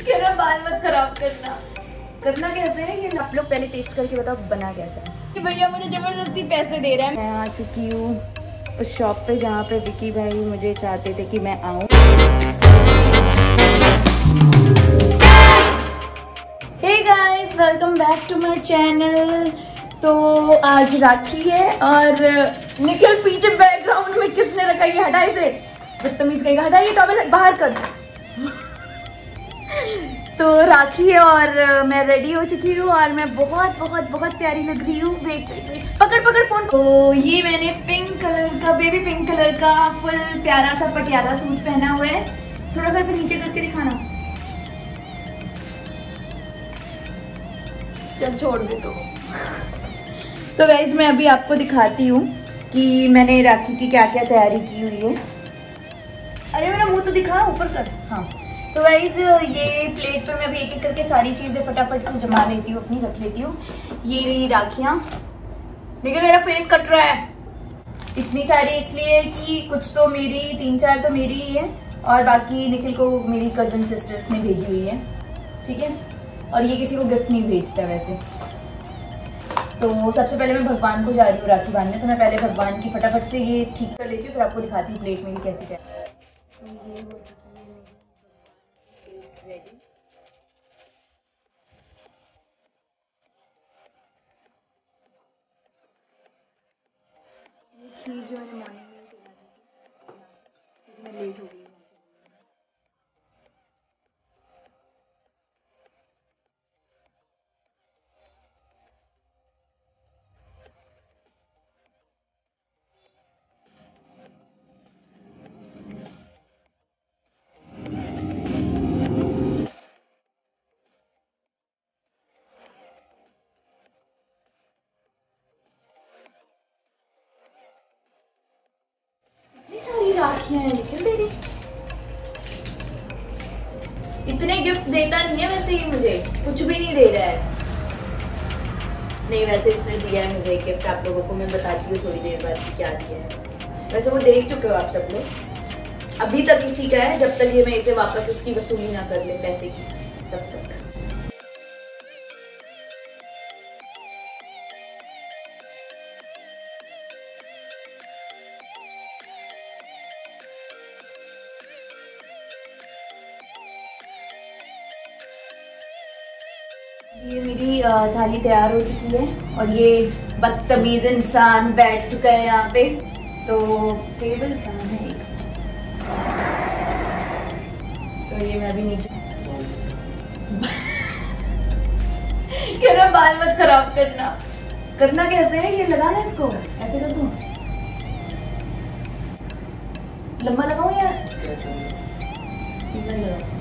बाल मत खराब करना। करना कैसे है कि आप लोग पहले टेस्ट करके बताओ बना कैसा है। कि भैया मुझे जबरदस्ती पैसे दे रहा है। मैं आ चुकी हूँ उस शॉप पे जहाँ पे विकी भाई मुझे चाहते थे कि मैं आऊँ। Hey guys, welcome back to my channel. तो आज राखी है और निखिल पीछे बैकग्राउंड में किसने रखा ये हटाए से बदतमीज कहेगा हटाइए टॉवल बाहर कर। तो राखी है और मैं रेडी हो चुकी हूँ और मैं बहुत बहुत बहुत प्यारी लग रही हूँ। पकड़ पकड़ फोन। तो ये मैंने पिंक कलर का, बेबी पिंक कलर का फुल प्यारा सा पटियाला सूट पहना हुआ है। थोड़ा सा ऐसे नीचे करके दिखाना। चल छोड़ दे तो। तो गाइज मैं अभी आपको दिखाती हूँ कि मैंने राखी की क्या क्या तैयारी की हुई है। अरे मेरा मुँह तो दिखा ऊपर कर। हाँ तो गाइज ये प्लेट पर मैं अभी एक एक करके सारी चीज़ें फटाफट से जमा लेती हूँ, अपनी रख लेती हूँ। ये राखियाँ। देखिए मेरा फेस कट रहा है। इतनी सारी इसलिए कि कुछ तो मेरी, 3-4 तो मेरी ही है और बाकी निखिल को मेरी कज़न सिस्टर्स ने भेजी हुई है। ठीक है, और ये किसी को गिफ्ट नहीं भेजता वैसे। तो सबसे पहले मैं भगवान को जा रही हूँ राखी बांधने। तो मैं पहले भगवान की फटाफट से ये ठीक कर लेती हूँ, फिर आपको दिखाती हूँ प्लेट मेरी कैसी क्या। तो ये रेडी। ये जो मैंने मॉर्निंग में तैयार की थी, मैं लेट हो गई। इतने गिफ्ट देता नहीं है वैसे ही, मुझे कुछ भी नहीं दे रहा है। नहीं वैसे इसने दिया है मुझे एक गिफ्ट, आप लोगों को मैं बताती हूँ थोड़ी देर बाद क्या दिया है। वैसे वो देख चुके हो आप सब लोग। अभी तक इसी का है, जब तक ये मैं इसे वापस उसकी वसूली ना कर ले पैसे की तब तक। ये मेरी थाली तैयार हो चुकी है और ये बदतमीज इंसान बैठ चुका है यहाँ पे। तो टेबल कहाँ है एक, तो ये मैं अभी नीचे कह रहा बाल मत खराब करना। करना कैसे है ये लगाना, इसको ऐसे कर दूँ, लंबा लगाऊँ या इधर लगाऊँ?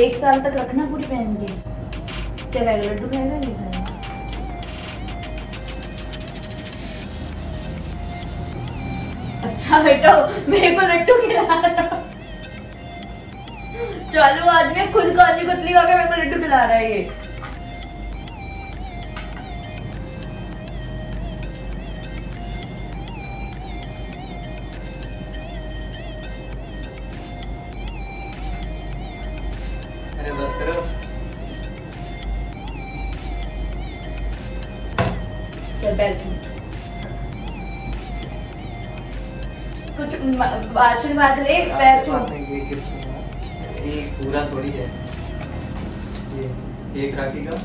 एक साल तक रखना पूरी पहन के। क्या खाएगा, लड्डू खाएगा नहीं खाएगा? अच्छा बेटा मेरे को लड्डू खिला रहा। चालू आदमी खुद काली पतली होकर मेरे को लड्डू खिला रहा है ये। अरे बस करो। चल बैठ। कुछ आशीर्वाद ले, बैठ। ये पूरा थोड़ी है, ये एक राखी का,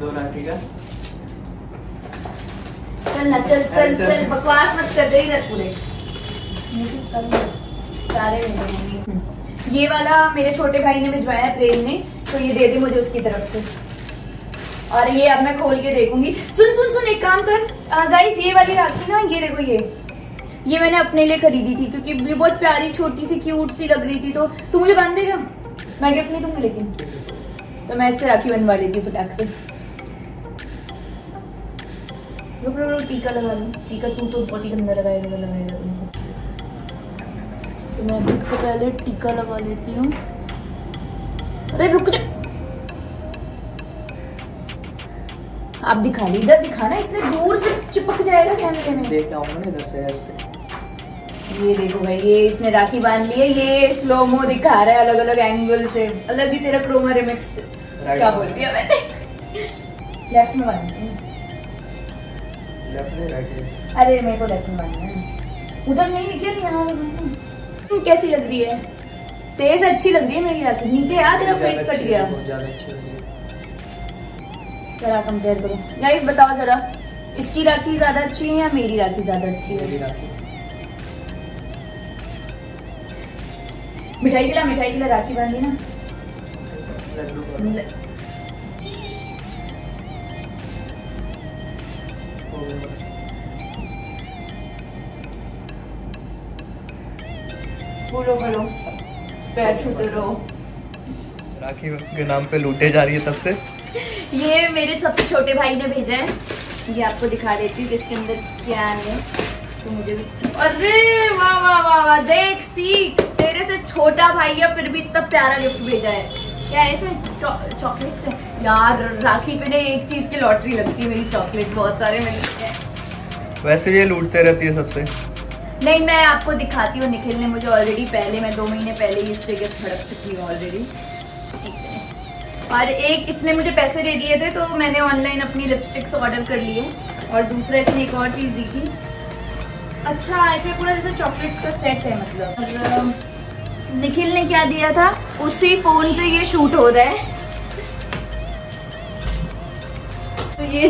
2 राखी का। चल ना, चल चल चल, बकवास मत कर दे इधर पूरे। सारे मिलेंगे। ये वाला मेरे छोटे भाई ने भिजवाया है प्रेम ने, तो ये दे दे मुझे उसकी तरफ से। और ये अब मैं खोल के देखूंगी। सुन सुन सुन, एक काम कर गाइस, ये वाली राखी ना, ये देखो, ये मैंने अपने लिए खरीदी थी क्योंकि ये बहुत प्यारी छोटी सी क्यूट सी लग रही थी। तो तू मुझे बांध देगा? मैं गिफ्ट नहीं दूंगी लेकिन। तो मैं इससे राखी बनवा लेती हूँ फटाक से। रुक टीका लगा लूँ। टीका तू तो बहुत ही गंदा लगाएगा तो मैं खुद को पहले टीका लगा लेती हूँ। अरे रुक जा, आप दिखा ले, इधर दिखाना, इतने दूर से चिपक जाएगा कैमरे में। देख आऊंगा ना इधर से ऐसे। ये देखो भाई, ये इसने राखी बांध ली है, ये स्लोमो दिखा रहा है अलग अलग एंगल से, अलग ही तेरा क्रोमा रिमिक्स क्या बोल दिया मैंने। लेफ्ट में बांध, लेफ्ट में राइट। अरे मेरे को लेफ्ट में बांधना है, उधर नहीं निकल। यहाँ कैसी लग रही है? तेज अच्छी लग रही है मेरी राखी। नीचे आ तेरा फेस कट गया। जरा कंपेयर करो गाइस, बताओ जरा इसकी राखी ज्यादा अच्छी है या मेरी राखी ज्यादा अच्छी है? मेरी राखी। मिठाई खिला, मिठाई खिला, राखी बांधी ना। बोलो बोलो, पैर छूते रहो। राखी के नाम पे लूटे जा रही है तब से। ये मेरे सबसे छोटे भाई ने भेजा है, ये आपको दिखा देती हूँ इसके अंदर क्या है। तो मुझे भी, अरे वाह वाह वाह वाह, देख सीख, तेरे से छोटा भाई है फिर भी इतना प्यारा गिफ्ट भेजा है। क्या है इसमें? चॉकलेट्स है यार। राखी पे ना एक चीज की लॉटरी लगती है मेरी, चॉकलेट बहुत सारे मिलते हैं। वैसे ये लूटते रहती है सबसे। नहीं मैं आपको दिखाती हूँ, निखिल ने मुझे ऑलरेडी पहले, मैं 2 महीने पहले इससे गिफ्ट हड़प चुकी हूँ ऑलरेडी। और एक इसने मुझे पैसे दे दिए थे तो मैंने ऑनलाइन अपनी लिपस्टिक्स ऑर्डर कर लिए। और दूसरा इसने एक और चीज़ दी थी। अच्छा इसमें पूरा जैसे चॉकलेट्स का सेट है मतलब। और निखिल ने क्या दिया था, उसी फ़ोन से ये शूट हो रहा है तो ये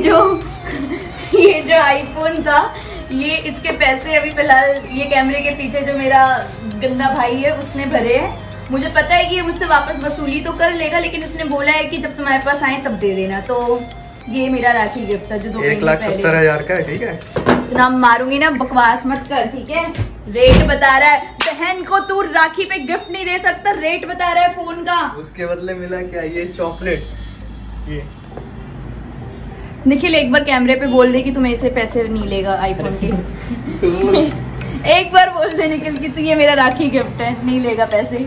जो आईफोन था, ये इसके पैसे अभी फ़िलहाल ये कैमरे के पीछे जो मेरा गंदा भाई है उसने भरे हैं। मुझे पता है कि ये मुझसे वापस वसूली तो कर लेगा, लेकिन इसने बोला है कि जब तुम्हारे पास आए तब दे देना। तो ये मेरा राखी गिफ्ट था जो 1,70,000 का है। ठीक है इतना मारूंगी ना, बकवास मत कर ठीक है। रेट बता रहा है, बहन को तू राखी पे गिफ्ट नहीं दे सकता, रेट बता रहा है फोन का। उसके बदले मिला क्या? ये चॉकलेट। ये निखिल एक बार कैमरे पे बोल दे कि तुम्हें इसे पैसे नहीं लेगा आईफोन के। एक बार बोल दे निखिल की ये मेरा राखी गिफ्ट है, नहीं लेगा पैसे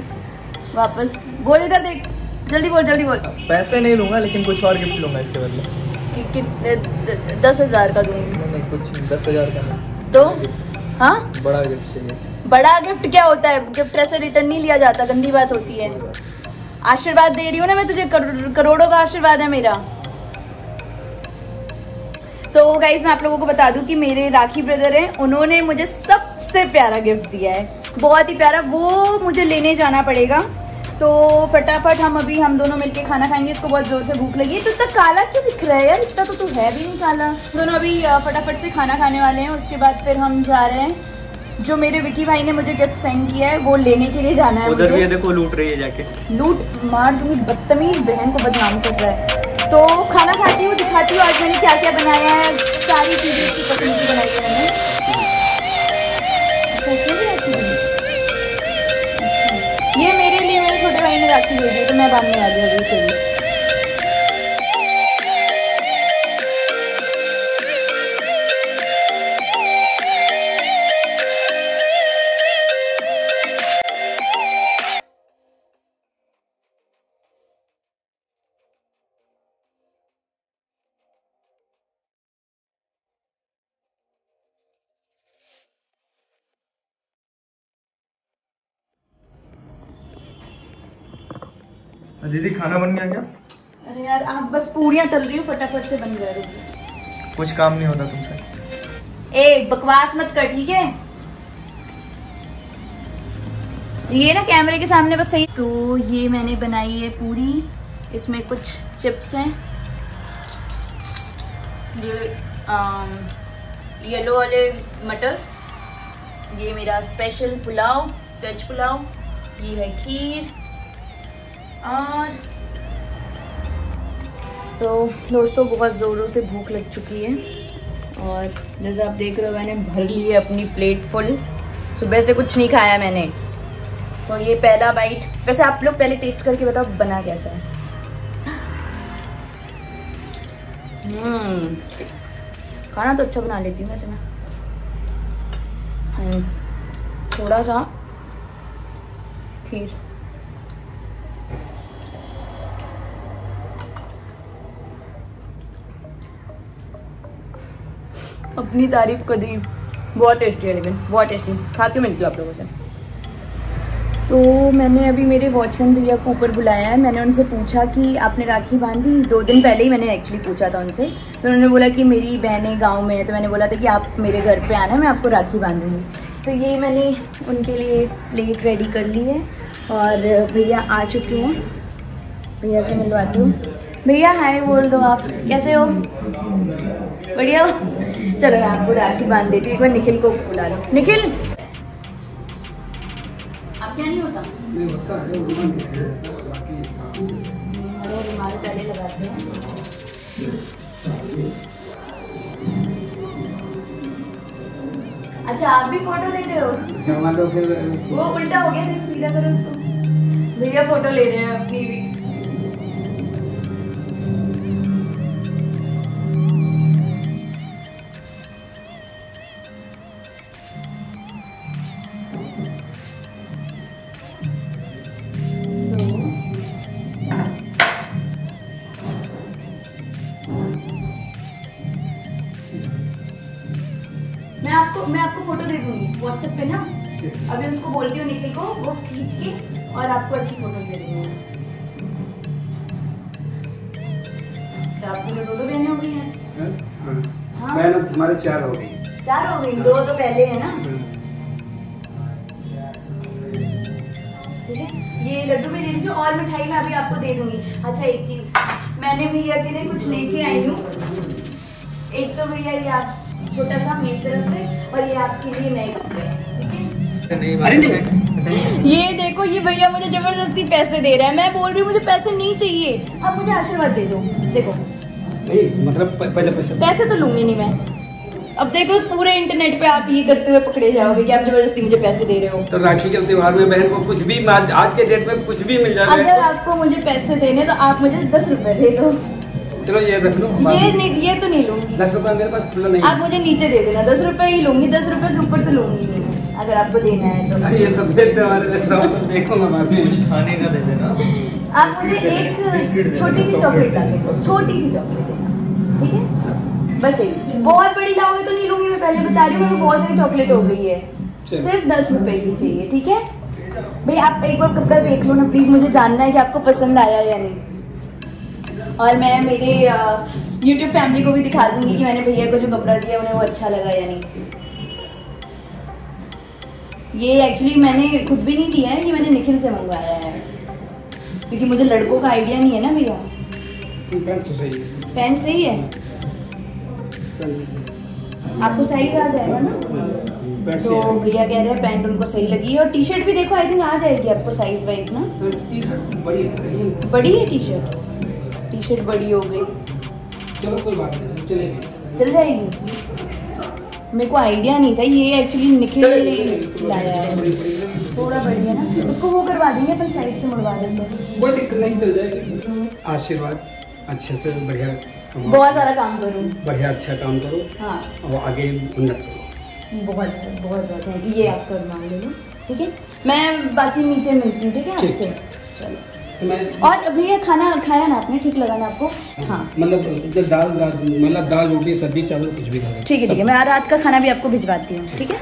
वापस। बोल इधर देख, जल्दी बोल जल्दी बोल। पैसे नहीं लूंगा लेकिन कुछ और गिफ्ट लूंगा इसके बदले। 10,000 का दूंगी। नहीं कुछ 10,000 का नहीं तो हाँ बड़ा गिफ्ट चाहिए। बड़ा गिफ्ट क्या होता है? गिफ्ट ऐसे रिटर्न नहीं लिया जाता, गंदी बात होती है। आशीर्वाद दे रही हूँ ना मैं तुझे, करोड़ों का आशीर्वाद है मेरा। तो गाइस मैं आप लोगों को बता दूं कि मेरे राखी ब्रदर हैं, उन्होंने मुझे सबसे प्यारा गिफ्ट दिया है, बहुत ही प्यारा। वो मुझे लेने जाना पड़ेगा तो फटाफट हम दोनों मिलके खाना खाएंगे। इसको बहुत जोर से भूख लगी है। तो इतना काला क्यों दिख रहा है यार? इतना तो तू है भी नहीं काला। दोनों अभी फटाफट से खाना खाने वाले हैं, उसके बाद फिर हम जा रहे हैं। जो मेरे विकी भाई ने मुझे गिफ्ट सेंड किया है वो लेने के लिए जाना है। उधर भी देखो लूट रही है जाके, लूट मार दूंगी, बदतमीज बहन को बदनाम कर रहा है। तो खाना खाती हूँ, दिखाती हूँ आज मैंने क्या क्या बनाया है। सारी चीज़ें इसकी पसंद की बनाई है मैंने। ये मेरे लिए मेरे छोटे भाई ने राखी भेजी तो मैं बांधने वाली हूँ इसे भी। दीदी खाना बन गया क्या? अरे यार आप बस पूरियां तल रही हो, फटाफट से बन जा रही है, कुछ काम नहीं होता तुमसे। ए बकवास मत कर ठीक है, ये ना कैमरे के सामने बस सही। तो ये मैंने बनाई है पूरी, इसमें कुछ चिप्स हैं, ये येलो वाले मटर, ये मेरा स्पेशल पुलाव, वेज पुलाव, ये है खीर। और तो दोस्तों बहुत ज़ोरों से भूख लग चुकी है और जैसा आप देख रहे हो मैंने भर ली है अपनी प्लेट फुल। सुबह से कुछ नहीं खाया मैंने। तो ये पहला बाइट। वैसे आप लोग पहले टेस्ट करके बताओ बना कैसा है। खाना तो अच्छा बना लेती हूँ वैसे मैं। थोड़ा सा खीर, अपनी तारीफ कर दी, बहुत टेस्टी है लेकिन, बहुत टेस्टी। खा के मिलती हूँ आप लोगों से। तो मैंने अभी मेरे वॉचमैन भैया को ऊपर बुलाया है। मैंने उनसे पूछा कि आपने राखी बांधी? 2 दिन पहले ही मैंने एक्चुअली पूछा था उनसे, तो उन्होंने बोला कि मेरी बहनें गांव में है, तो मैंने बोला था कि आप मेरे घर पे आना, मैं आपको राखी बांधूंगी। तो ये मैंने उनके लिए प्लेट रेडी कर ली है और भैया आ चुके हैं। भैया से मिलवाती हूँ। भैया हाय बोल दो। आप कैसे हो? बढ़िया हो? चलो मैं आपको राखी बांध देती हूँ। एक बार निखिल को बुला लो। निखिल नहीं होता नहीं होता है, वो नहीं है बाकी हमारे रुमाल पहले लगाते हैं। अच्छा आप भी फोटो ले रहे हो? हमारा फिर वो उल्टा हो गया, देखो सीधा करो उसको। भैया फोटो ले रहे हैं अपनी भी। मैं आपको फोटो दे दूंगी व्हाट्सएप पे ना। अभी उसको बोलती हूँ निखिल को, वो खींच के और आपको अच्छी फोटो दे दूंगी। तो आपको तो 2 बहनें हो गई हैं। हाँ बहन तुम्हारे 4 हो गई। 4 हो गई, 2 तो पहले है ना। ठीक है, ये लड्डू में ले लीजिए और मिठाई मैं अभी आपको दे दूंगी। अच्छा एक चीज, मैंने भैया के लिए कुछ लेके आई हूँ। एक तो भैया ये आप छोटा सा मेरी तरफ से, और ये आपके लिए नए कपड़े हैं। ये देखो, ये भैया मुझे जबरदस्ती पैसे दे रहा है। मैं बोल रही हूँ मुझे पैसे नहीं चाहिए, आप मुझे आशीर्वाद दे दो। देखो नहीं मतलब पहले पैसे तो लूंगी नहीं मैं। अब देखो पूरे इंटरनेट पे आप ये करते हुए पकड़े जाओगे कि आप जबरदस्ती मुझे पैसे दे रहे हो। तो राखी के त्योहार में बहन को कुछ भी, आज के डेट में कुछ भी मिल जाए। अगर आपको मुझे पैसे देने तो आप मुझे 10 रुपए दे दो। चलो ये रख लो। ये तो नहीं लूंगी। 10 रुपए मेरे पास खुला नहीं। आप मुझे नीचे दे देना, 10 रुपए ही लूंगी, 10 रुपए से ऊपर तो लूंगी नहीं। अगर आपको देना है तो अरे ये सब देते हमारे देखो खाने का दे देना। आप मुझे एक छोटी सी चॉकलेट देना, छोटी सी चॉकलेट देना, ठीक है बस यही। बहुत बड़ी लाओगे तो नहीं लूंगी मैं, पहले बता रही हूँ। बहुत सारी चॉकलेट हो गई है, सिर्फ 10 रुपए की चाहिए। ठीक है भाई, आप एक बार कपड़ा देख लो ना प्लीज, मुझे जानना है की आपको पसंद आया या नहीं। और मैं मेरे YouTube फैमिली को भी दिखा दूंगी कि मैंने भैया को जो कपड़ा दिया उन्हें वो अच्छा लगा या नहीं। ये एक्चुअली मैंने खुद भी नहीं दिया है, ये मैंने निखिल से मंगवाया है, क्योंकि मुझे लड़कों का आइडिया नहीं है ना भैया। पैंट तो सही है। पैंट सही है, आपको साइज आ जाएगा ना। तो भैया कह रहे हैं पैंट उनको सही लगी, और टी शर्ट भी देखो आई थिंक आ जाएगी आपको साइज वाइज ना। बड़ी है टी शर्ट, टी शर्ट बड़ी हो गई। चलो कोई बात नहीं, चलेगी, चल जाएगी। मेरे को आइडिया नहीं था, ये एक्चुअली निखिल लाया है। थोड़ा बड़ी है ना, उसको वो करवा देंगे अपन, साइड से मुड़वा देंगे, कोई दिक्कत नहीं, चल जाएगी। आशीर्वाद अच्छे से, बढ़िया बहुत सारा काम करो, बढ़िया अच्छा काम करो। हाँ और आगे उन्नत करो। बहुत बहुत बहुत ये आप करवा लेना, ठीक है। मैं बाकी नीचे मिलती हूँ, ठीक है आपसे। चलो और अभी ये खाना खाया ना आपने, ठीक लगा ना आपको? हाँ मतलब दाल रोटी सब्जी चावल कुछ भी खा। ठीक है ठीक है, मैं रात का खाना भी आपको भिजवाती हूँ, ठीक है।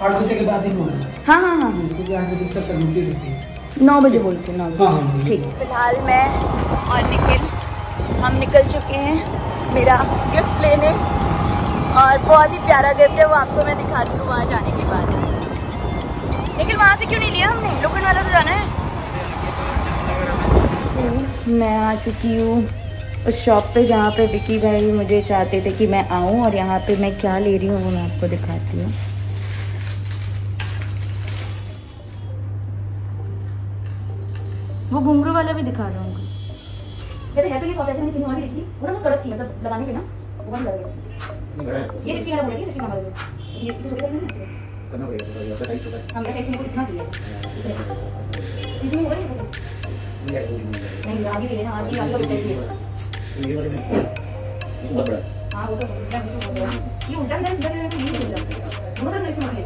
8 बजे के बाद ही। हाँ हाँ हाँ 8 बजे तक रोटी देती है। 9 बजे बोलती हूँ, 9 बजे ठीक है। फिलहाल मैं और निखिल हम निकल चुके हैं मेरा गिफ्ट लेने, और बहुत ही प्यारा गिफ्ट है, वो आपको मैं दिखाती हूँ वहाँ जाने के बाद। निखिल वहाँ से क्यों नहीं लिया हमने? लोकल वाला तो जाना है। मैं आ चुकी हूँ उस शॉप पे जहाँ पे विकी भाई मुझे चाहते थे कि मैं आऊँ, और यहाँ पे मैं क्या ले रही हूँ वो मैं आपको दिखाती हूँ। वो घुंघरू वाला भी दिखा रहा हूँ। नहीं आगे लेना, आगे आपको बताइए ये बड़ा। You done that is better than you done. More than this money.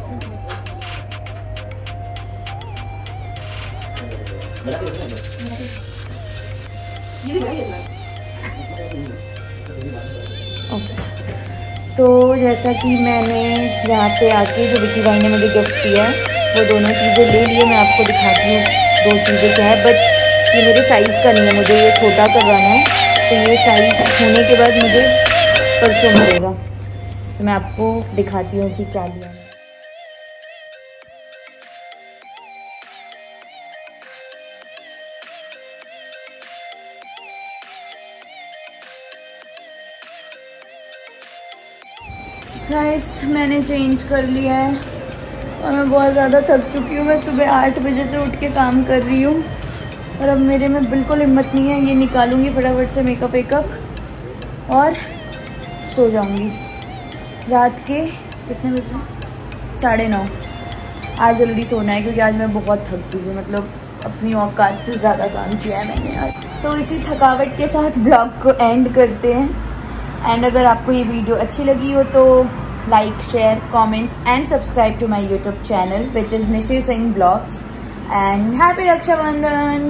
तो जैसा कि मैंने यहाँ पे आके जो विकी भाई ने मुझे गिफ्ट किया है वो दोनों चीज़ें ले लिए। मैं आपको दिखाती हूँ दो चीज़ें क्या है, बट ये मेरे साइज़ का नहीं है, मुझे ये छोटा करवाना है। तो ये साइज़ होने के बाद मुझे परसों मिलेगा। तो मैं आपको दिखाती हूँ कि क्या लिया। गाइस मैंने चेंज कर लिया है और मैं बहुत ज़्यादा थक चुकी हूँ। मैं सुबह 8 बजे से उठ के काम कर रही हूँ और अब मेरे में बिल्कुल हिम्मत नहीं है। ये निकालूंगी फटाफट से मेकअप वेकअप और सो जाऊँगी। रात के कितने बजे 9:30। आज जल्दी सोना है क्योंकि आज मैं बहुत थक चुकी हूँ, मतलब अपनी औकात से ज़्यादा काम किया है मैंने आज। तो इसी थकावट के साथ ब्लॉग को एंड करते हैं। एंड अगर आपको ये वीडियो अच्छी लगी हो तो like share comments and subscribe to my YouTube channel which is Nishi Singh vlogs. And happy Rakshabandhan.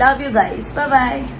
Love you guys. Bye bye.